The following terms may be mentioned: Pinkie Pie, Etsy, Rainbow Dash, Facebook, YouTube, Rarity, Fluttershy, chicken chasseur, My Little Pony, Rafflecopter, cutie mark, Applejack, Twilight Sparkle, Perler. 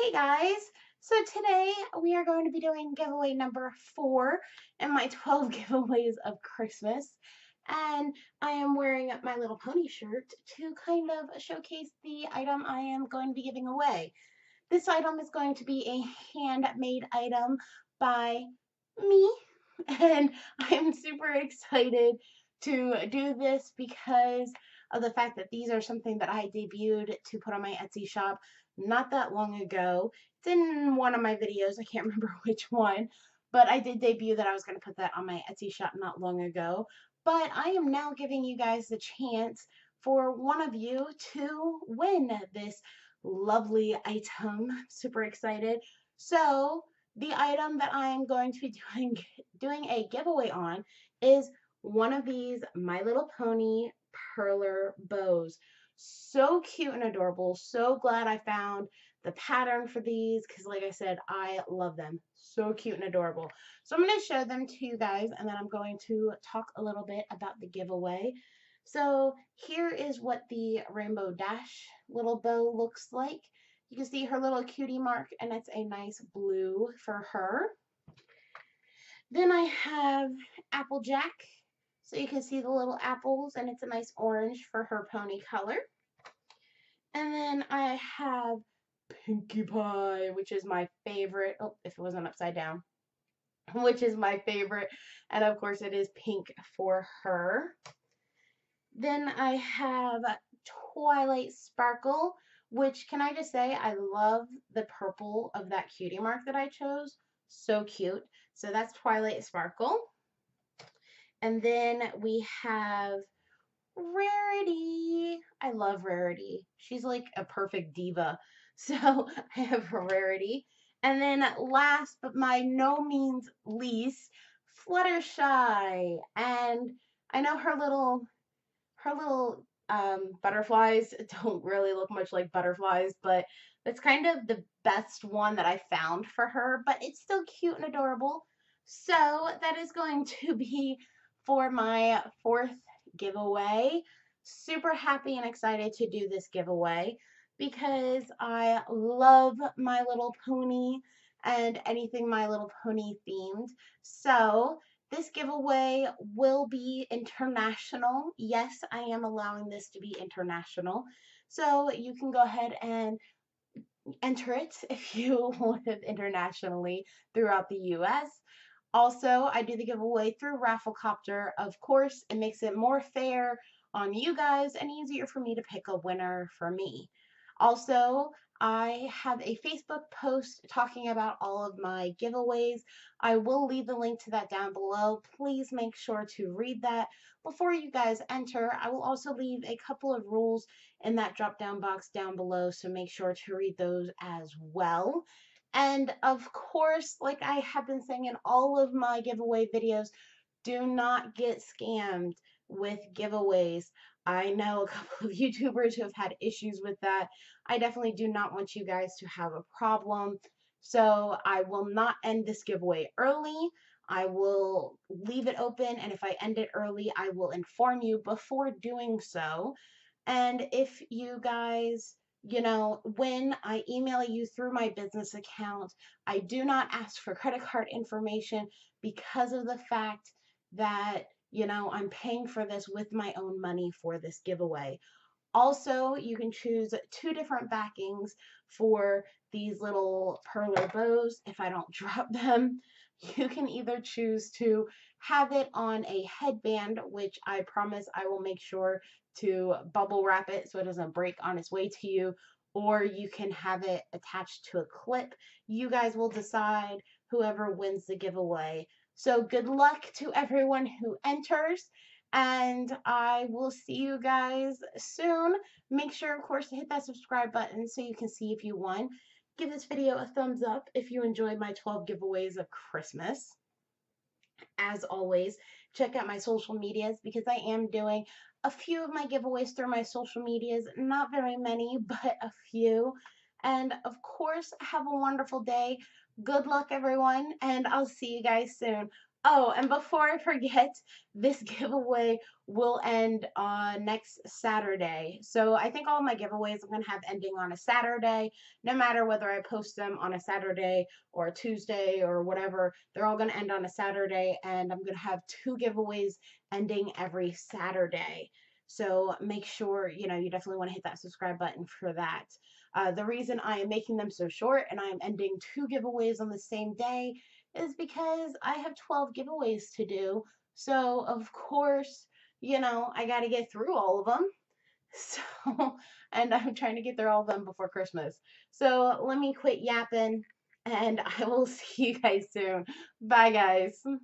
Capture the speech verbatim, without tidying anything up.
Hey guys, so today we are going to be doing giveaway number four in my twelve giveaways of Christmas, and I am wearing My Little Pony shirt to kind of showcase the item I am going to be giving away. This item is going to be a handmade item by me, and I am super excited to do this because of the fact that these are something that I debuted to put on my Etsy shop not that long ago. It's in one of my videos, I can't remember which one, but I did debut that I was going to put that on my Etsy shop not long ago. But I am now giving you guys the chance for one of you to win this lovely item. I'm super excited. So the item that I am going to be doing, doing a giveaway on is one of these My Little Pony Perler bows. So cute and adorable. So glad I found the pattern for these because, like I said, I love them. So cute and adorable. So I'm going to show them to you guys, and then I'm going to talk a little bit about the giveaway. So here is what the Rainbow Dash little bow looks like. You can see her little cutie mark, and it's a nice blue for her. Then I have Applejack. So you can see the little apples, and it's a nice orange for her pony color. And then I have Pinkie Pie, which is my favorite. Oh, if it wasn't upside down, which is my favorite. And of course it is pink for her. Then I have Twilight Sparkle, which, can I just say, I love the purple of that cutie mark that I chose. So cute. So that's Twilight Sparkle. And then we have Rarity. I love Rarity. She's like a perfect diva. So I have Rarity. And then last, but by no means least, Fluttershy. And I know her little, her little um, butterflies don't really look much like butterflies, but that's kind of the best one that I found for her. But it's still cute and adorable. So that is going to be for my fourth giveaway. Super happy and excited to do this giveaway because I love My Little Pony and anything My Little Pony themed. So this giveaway will be international. Yes, I am allowing this to be international. So you can go ahead and enter it if you want it internationally throughout the U S Also, I do the giveaway through Rafflecopter. Of course, it makes it more fair on you guys and easier for me to pick a winner for me. Also, I have a Facebook post talking about all of my giveaways. I will leave the link to that down below. Please make sure to read that before you guys enter. I will also leave a couple of rules in that drop-down box down below, so make sure to read those as well. And of course, like I have been saying in all of my giveaway videos, do not get scammed with giveaways. I know a couple of YouTubers who have had issues with that. I definitely do not want you guys to have a problem. So I will not end this giveaway early. I will leave it open, and if I end it early, I will inform you before doing so. And if you guys, you know, when I email you through my business account, I do not ask for credit card information because of the fact that, you know, I'm paying for this with my own money for this giveaway. Also, you can choose two different backings for these little Perler bows. If I don't drop them, you can either choose to have it on a headband, which I promise I will make sure to bubble wrap it so it doesn't break on its way to you, or you can have it attached to a clip. You guys will decide, whoever wins the giveaway. So good luck to everyone who enters, and I will see you guys soon. Make sure, of course, to hit that subscribe button so you can see if you won. Give this video a thumbs up if you enjoyed my twelve giveaways of Christmas. As always, check out my social medias because I am doing a few of my giveaways through my social medias. Not very many, but a few. And of course, have a wonderful day. Good luck, everyone, and I'll see you guys soon. Oh, and before I forget, this giveaway will end uh, next Saturday. So I think all of my giveaways I'm going to have ending on a Saturday. No matter whether I post them on a Saturday or a Tuesday or whatever, they're all going to end on a Saturday. And I'm going to have two giveaways ending every Saturday. So make sure, you know, you definitely want to hit that subscribe button for that. Uh, the reason I am making them so short and I am ending two giveaways on the same day is because I have twelve giveaways to do. So, of course, you know, I got to get through all of them. So, and I'm trying to get through all of them before Christmas. So, let me quit yapping and I will see you guys soon. Bye, guys.